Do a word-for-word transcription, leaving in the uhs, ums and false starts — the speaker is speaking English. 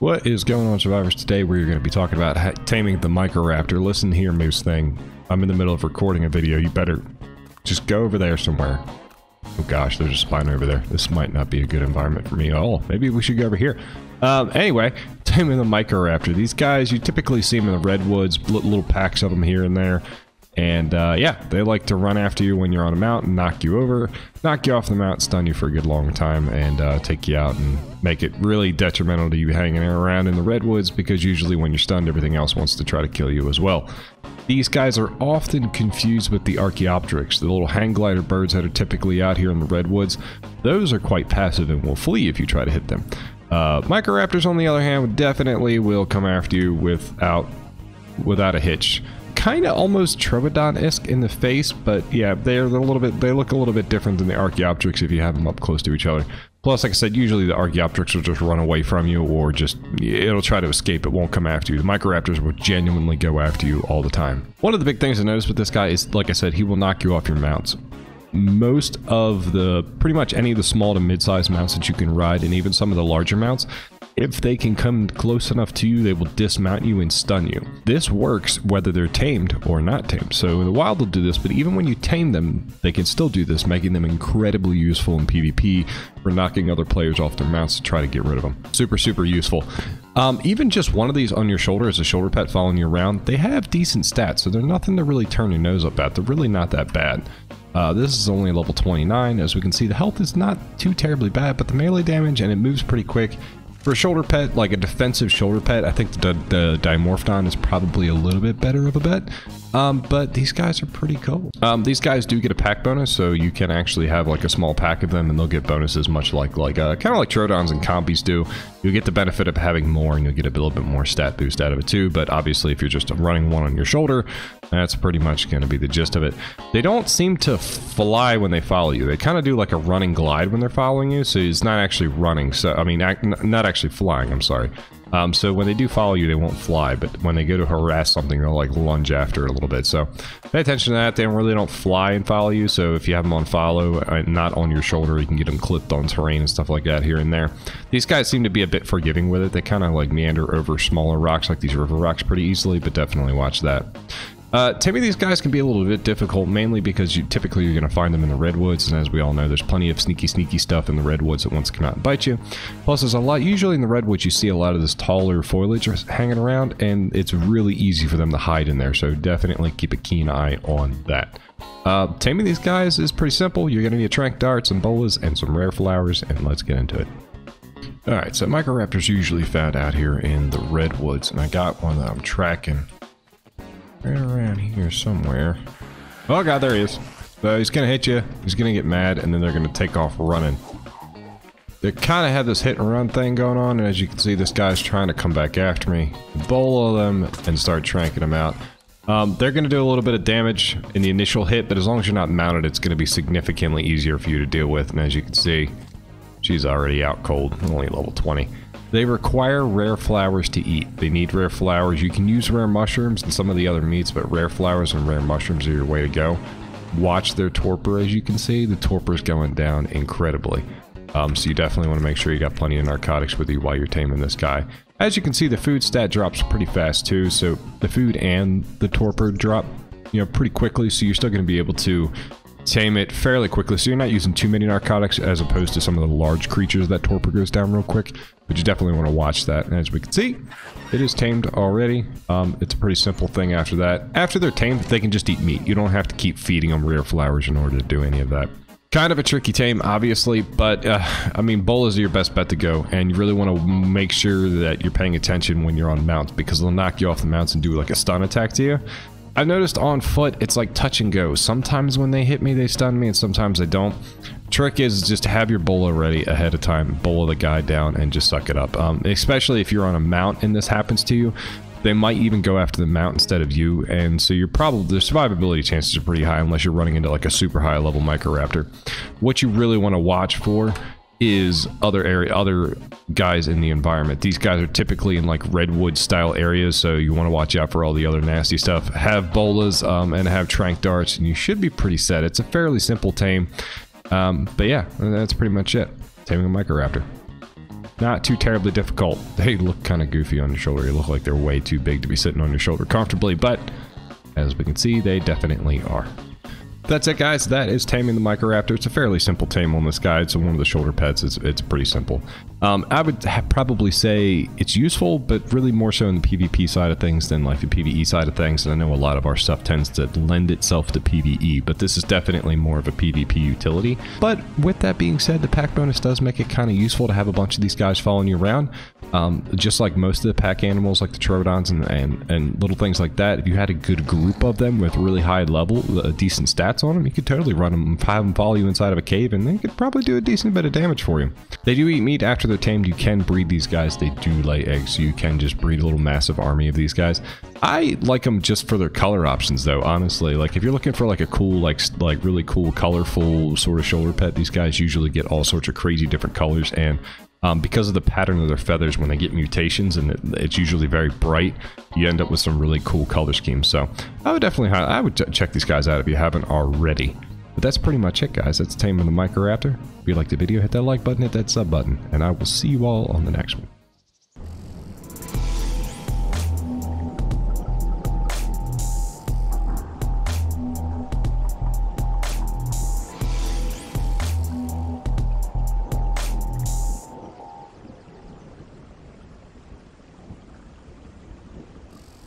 What is going on, Survivors? Today we're going to be talking about taming the Microraptor. Listen here, Moose Thing. I'm in the middle of recording a video. You better just go over there somewhere. Oh gosh, there's a spine over there. This might not be a good environment for me at all. Maybe we should go over here. Um, anyway, taming the Microraptor. These guys, you typically see them in the redwoods, little packs of them here and there. And uh, yeah, they like to run after you when you're on a mountain, knock you over, knock you off the mount, stun you for a good long time, and uh, take you out and make it really detrimental to you hanging around in the redwoods, because usually when you're stunned, everything else wants to try to kill you as well. These guys are often confused with the Archaeopteryx, the little hang glider birds that are typically out here in the redwoods. Those are quite passive and will flee if you try to hit them. Uh, Microraptors, on the other hand, definitely will come after you without, without a hitch. Kind of almost Troodon-esque in the face, but yeah, they're a little bit, they look a little bit different than the Archaeopteryx if you have them up close to each other. Plus, like I said, usually the Archaeopteryx will just run away from you, or just, it'll try to escape, it won't come after you. The Microraptors will genuinely go after you all the time. One of the big things to notice with this guy is, like I said, he will knock you off your mounts. Most of the, pretty much any of the small to mid-sized mounts that you can ride, and even some of the larger mounts, if they can come close enough to you, they will dismount you and stun you. This works whether they're tamed or not tamed. So in the wild they'll do this, but even when you tame them, they can still do this, making them incredibly useful in PvP for knocking other players off their mounts to try to get rid of them. Super, super useful. Um, even just one of these on your shoulder as a shoulder pet following you around, they have decent stats, so they're nothing to really turn your nose up at. They're really not that bad. Uh, this is only level twenty-nine. As we can see, the health is not too terribly bad, but the melee damage, and it moves pretty quick. For a shoulder pet, like a defensive shoulder pet, I think the, the Dimorphodon is probably a little bit better of a bet. Um, but these guys are pretty cool. Um, these guys do get a pack bonus, so you can actually have like a small pack of them, and they'll get bonuses much like, like uh, kind of like Troodons and Compies do. You'll get the benefit of having more, and you'll get a little bit more stat boost out of it too. But obviously, if you're just running one on your shoulder, that's pretty much going to be the gist of it. They don't seem to fly when they follow you. They kind of do like a running glide when they're following you, so it's not actually running. So I mean, not actually. Actually flying, I'm sorry. Um, so when they do follow you, they won't fly, but when they go to harass something, they'll like lunge after it a little bit. So pay attention to that. They really don't fly and follow you, so if you have them on follow, not on your shoulder, you can get them clipped on terrain and stuff like that here and there. These guys seem to be a bit forgiving with it. They kind of like meander over smaller rocks, like these river rocks, pretty easily, but definitely watch that. Uh, taming these guys can be a little bit difficult, mainly because you typically you're going to find them in the redwoods, and as we all know, there's plenty of sneaky, sneaky stuff in the redwoods that wants to come out and bite you. Plus, there's a lot, usually in the redwoods, you see a lot of this taller foliage hanging around, and it's really easy for them to hide in there, so definitely keep a keen eye on that. Uh, taming these guys is pretty simple. You're going to need attract darts and bolas and some rare flowers, and let's get into it. Alright, so Microraptors usually found out here in the redwoods, and I got one that I'm tracking. Right around here somewhere. Oh god, there he is. So he's gonna hit you, he's gonna get mad, and then they're gonna take off running. They kind of have this hit and run thing going on, and as you can see, this guy's trying to come back after me. Bowl them and start tranking them out. Um, they're gonna do a little bit of damage in the initial hit, but as long as you're not mounted, it's gonna be significantly easier for you to deal with, and as you can see, she's already out cold, only level twenty. They require rare flowers to eat. They need rare flowers. You can use rare mushrooms and some of the other meats, but rare flowers and rare mushrooms are your way to go. Watch their torpor, as you can see. The torpor is going down incredibly. Um, so you definitely want to make sure you got plenty of narcotics with you while you're taming this guy. As you can see, the food stat drops pretty fast too, so the food and the torpor drop, you know, pretty quickly, so you're still going to be able to tame it fairly quickly, so you're not using too many narcotics as opposed to some of the large creatures that torpor goes down real quick, but you definitely want to watch that. And as we can see, it is tamed already. Um, it's a pretty simple thing after that. After they're tamed, they can just eat meat. You don't have to keep feeding them rare flowers in order to do any of that. Kind of a tricky tame, obviously, but uh, I mean, bolas are your best bet to go, and you really want to make sure that you're paying attention when you're on mounts, because they'll knock you off the mounts and do like a stun attack to you. I've noticed on foot, it's like touch and go. Sometimes when they hit me, they stun me, and sometimes they don't. Trick is just have your bola ready ahead of time, bola the guy down, and just suck it up. Um, especially if you're on a mount and this happens to you, they might even go after the mount instead of you, and so you're probably, the survivability chances are pretty high unless you're running into like a super high level Microraptor. What you really want to watch for is other area, other guys in the environment. These guys are typically in like redwood style areas, so you want to watch out for all the other nasty stuff. Have bolas um, and have tranq darts, and you should be pretty set. It's a fairly simple tame, um, but yeah, that's pretty much it. Taming a Microraptor. Not too terribly difficult. They look kind of goofy on your shoulder. They look like they're way too big to be sitting on your shoulder comfortably, but as we can see, they definitely are. That's it, guys. That is taming the Microraptor. It's a fairly simple tame on this guy. It's one of the shoulder pets. It's, it's pretty simple. Um, I would probably say it's useful, but really more so in the PvP side of things than like the PvE side of things. And I know a lot of our stuff tends to lend itself to PvE, but this is definitely more of a PvP utility. But with that being said, the pack bonus does make it kind of useful to have a bunch of these guys following you around. Um, just like most of the pack animals, like the Troodons and, and, and little things like that, if you had a good group of them with really high level, uh, decent stats on them, you could totally run them and have them follow you inside of a cave, and they could probably do a decent bit of damage for you. They do eat meat after they're tamed. You can breed these guys. They do lay eggs, so you can just breed a little massive army of these guys. I like them just for their color options, though, honestly. Like, if you're looking for like a cool, like like really cool, colorful sort of shoulder pet, these guys usually get all sorts of crazy different colors, and Um, because of the pattern of their feathers, when they get mutations, and it, it's usually very bright, you end up with some really cool color schemes. So I would definitely, I would check these guys out if you haven't already. But that's pretty much it, guys. That's Taming the Microraptor. If you liked the video, hit that like button, hit that sub button, and I will see you all on the next one.